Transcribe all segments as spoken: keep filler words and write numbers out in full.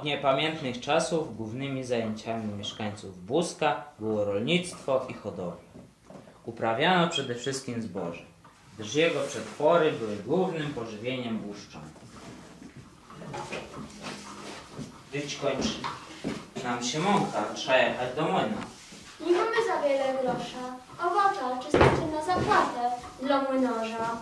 Od niepamiętnych czasów głównymi zajęciami mieszkańców Buzka było rolnictwo i hodowla. Uprawiano przede wszystkim zboże, gdyż jego przetwory były głównym pożywieniem buzczan. Dyć kończy. Nam się mąka, trzeba jechać do młyna. Nie mamy za wiele grosza. Owocza, czy starczy na zapłatę dla młynarza?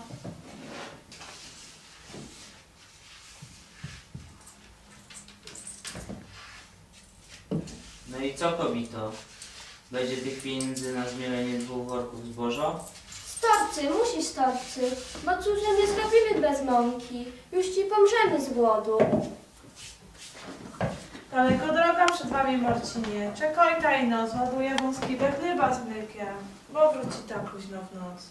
No i co, kobito? Będzie tych pieniędzy na zmielenie dwóch worków zboża? Storcy, musi storcy, bo cóżem nie zrobimy bez mąki. Już ci pomrzemy z głodu. Daleko droga przed wami, Marcinie. Czekaj tajno, zładuję wąski węgryba z mlekiem, bo wróci tam późno w noc.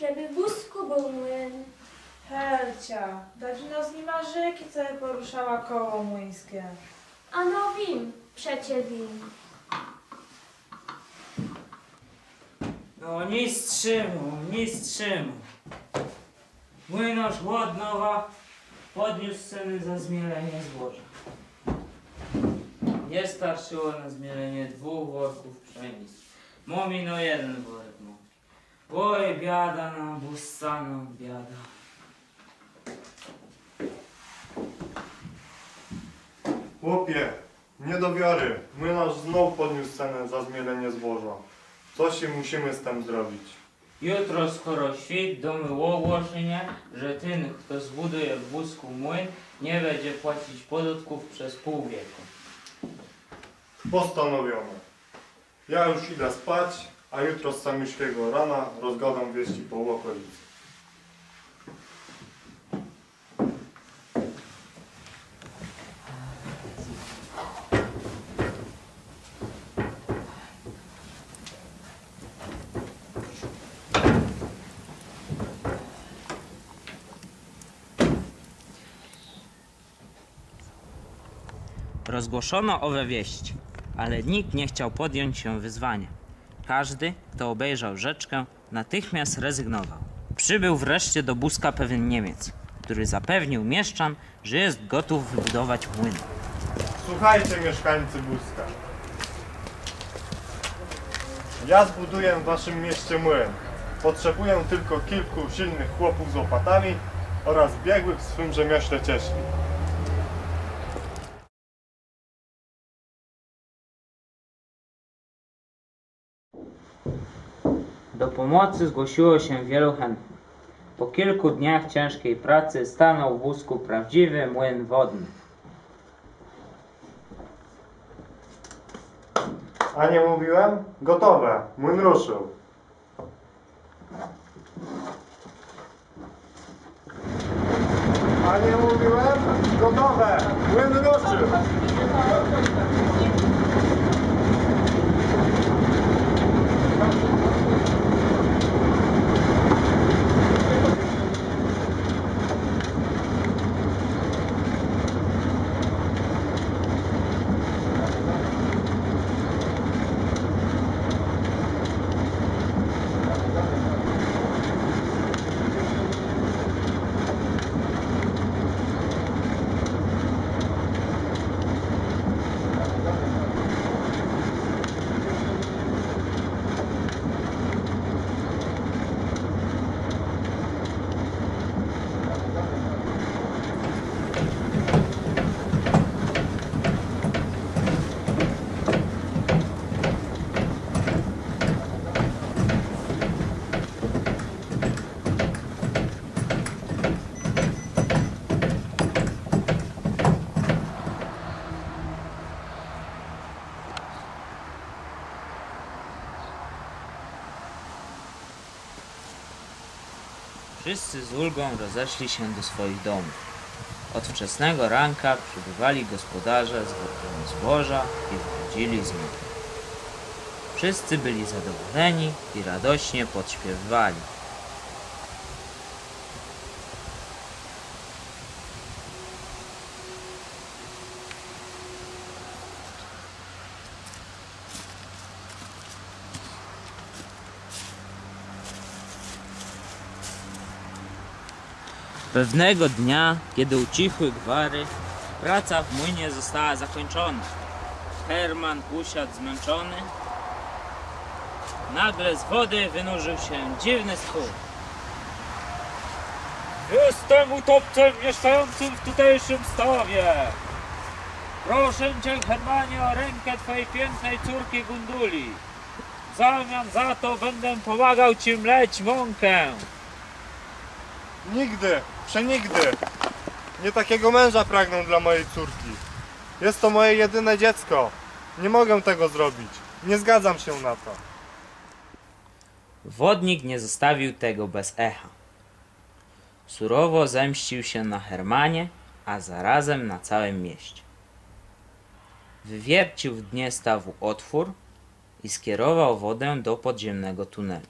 Żeby w Buzku był młyn. Helcia, dawno z nim marzyki, co poruszała koło młyńskie. Ano wim, przecie wim. No nic trzymu, nic trzymu. Młynarz Łodnowa podniósł ceny za zmielenie zboża. Nie starczyło na zmielenie dwóch worków pszenicy. Mumino jeden worek. Oj, biada nam, buzcanom, biada. Chłopie, nie do wiary. Młynarz znowu podniósł cenę za zmielenie zboża. Coś się musimy z tym zrobić. Jutro skoro świt, domyło ogłoszenie, że ten, kto zbuduje w Buzku młyn, nie będzie płacić podatków przez pół wieku. Postanowiono. Ja już idę spać. A jutro z samiuśkiego rana rozgadam wieści po okolicy. Rozgłoszono owe wieści, ale nikt nie chciał podjąć się wyzwania. Każdy, kto obejrzał rzeczkę, natychmiast rezygnował. Przybył wreszcie do Buzka pewien Niemiec, który zapewnił mieszczan, że jest gotów wybudować młyn. Słuchajcie, mieszkańcy Buzka. Ja zbuduję w waszym mieście młyn. Potrzebuję tylko kilku silnych chłopów z łopatami oraz biegłych w swym rzemiośle cieśli. Do pomocy zgłosiło się wielu chętnych. Po kilku dniach ciężkiej pracy stanął w Buzku prawdziwy młyn wodny. A nie mówiłem? Gotowe. Młyn ruszył. A nie mówiłem? Gotowe. Młyn ruszył. Wszyscy z ulgą rozeszli się do swoich domów. Od wczesnego ranka przybywali gospodarze z workiem zboża i wychodzili z nich. Wszyscy byli zadowoleni i radośnie podśpiewali. Pewnego dnia, kiedy ucichły gwary, praca w młynie została zakończona. Herman usiadł zmęczony. Nagle z wody wynurzył się dziwny stwór. Jestem utopcem mieszkającym w tutejszym stawie. Proszę cię, Hermanie, o rękę twojej pięknej córki Gunduli. W zamian za to będę pomagał ci mleć mąkę. Nigdy, przenigdy. Nie takiego męża pragnę dla mojej córki. Jest to moje jedyne dziecko. Nie mogę tego zrobić. Nie zgadzam się na to. Wodnik nie zostawił tego bez echa. Surowo zemścił się na Hermanie, a zarazem na całym mieście. Wywiercił w dnie stawu otwór i skierował wodę do podziemnego tunelu,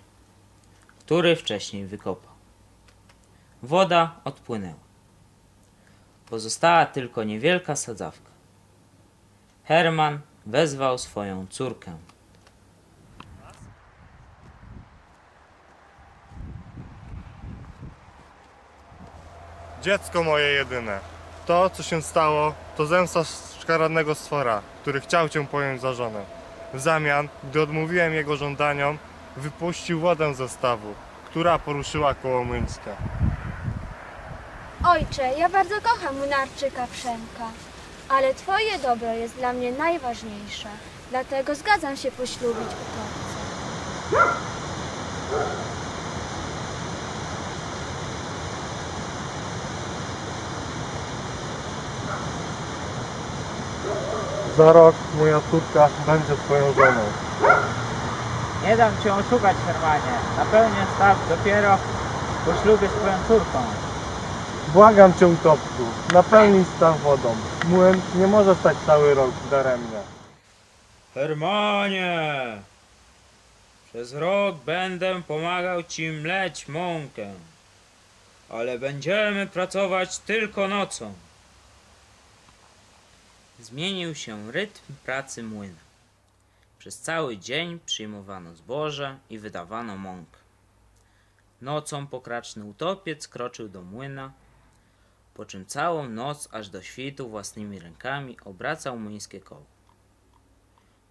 który wcześniej wykopał. Woda odpłynęła. Pozostała tylko niewielka sadzawka. Herman wezwał swoją córkę. Dziecko moje jedyne. To, co się stało, to zemsta szkaradnego stwora, który chciał cię pojąć za żonę. W zamian, gdy odmówiłem jego żądaniom, wypuścił wodę ze stawu, która poruszyła koło młyńska. Ojcze, ja bardzo kocham młynarczyka Przemka, ale twoje dobro jest dla mnie najważniejsze, dlatego zgadzam się poślubić utopcę. Za rok moja córka będzie twoją żoną. Nie dam cię oszukać, Hermanie. Napełnię staw dopiero po ślubie z twoją córką. Błagam cię, utopcu, napełnij staw wodą. Młyn nie może stać cały rok daremnie. Hermanie! Przez rok będę pomagał ci mleć mąkę, ale będziemy pracować tylko nocą. Zmienił się rytm pracy młyna. Przez cały dzień przyjmowano zboże i wydawano mąkę. Nocą pokraczny utopiec kroczył do młyna, po czym całą noc aż do świtu własnymi rękami obracał młyńskie koło.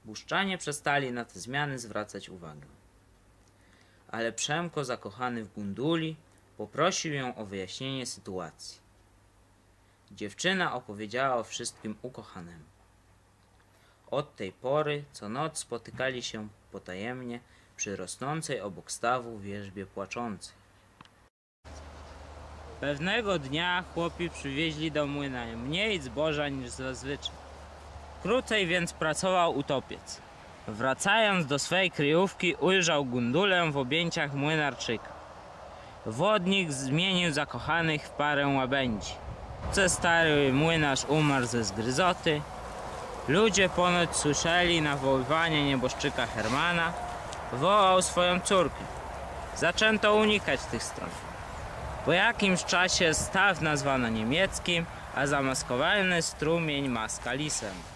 Buszczanie przestali na te zmiany zwracać uwagę. Ale Przemko, zakochany w Gunduli, poprosił ją o wyjaśnienie sytuacji. Dziewczyna opowiedziała o wszystkim ukochanemu. Od tej pory co noc spotykali się potajemnie przy rosnącej obok stawu wierzbie płaczącej. Pewnego dnia chłopi przywieźli do młyna mniej zboża niż zazwyczaj. Krócej więc pracował utopiec. Wracając do swej kryjówki, ujrzał Gundulę w objęciach młynarczyka. Wodnik zmienił zakochanych w parę łabędzi. Stary młynarz umarł ze zgryzoty. Ludzie ponoć słyszeli nawoływanie nieboszczyka Hermana. Wołał swoją córkę. Zaczęto unikać tych stron. Po jakimś czasie staw nazwano niemieckim, a zamaskowany strumień maskalisem.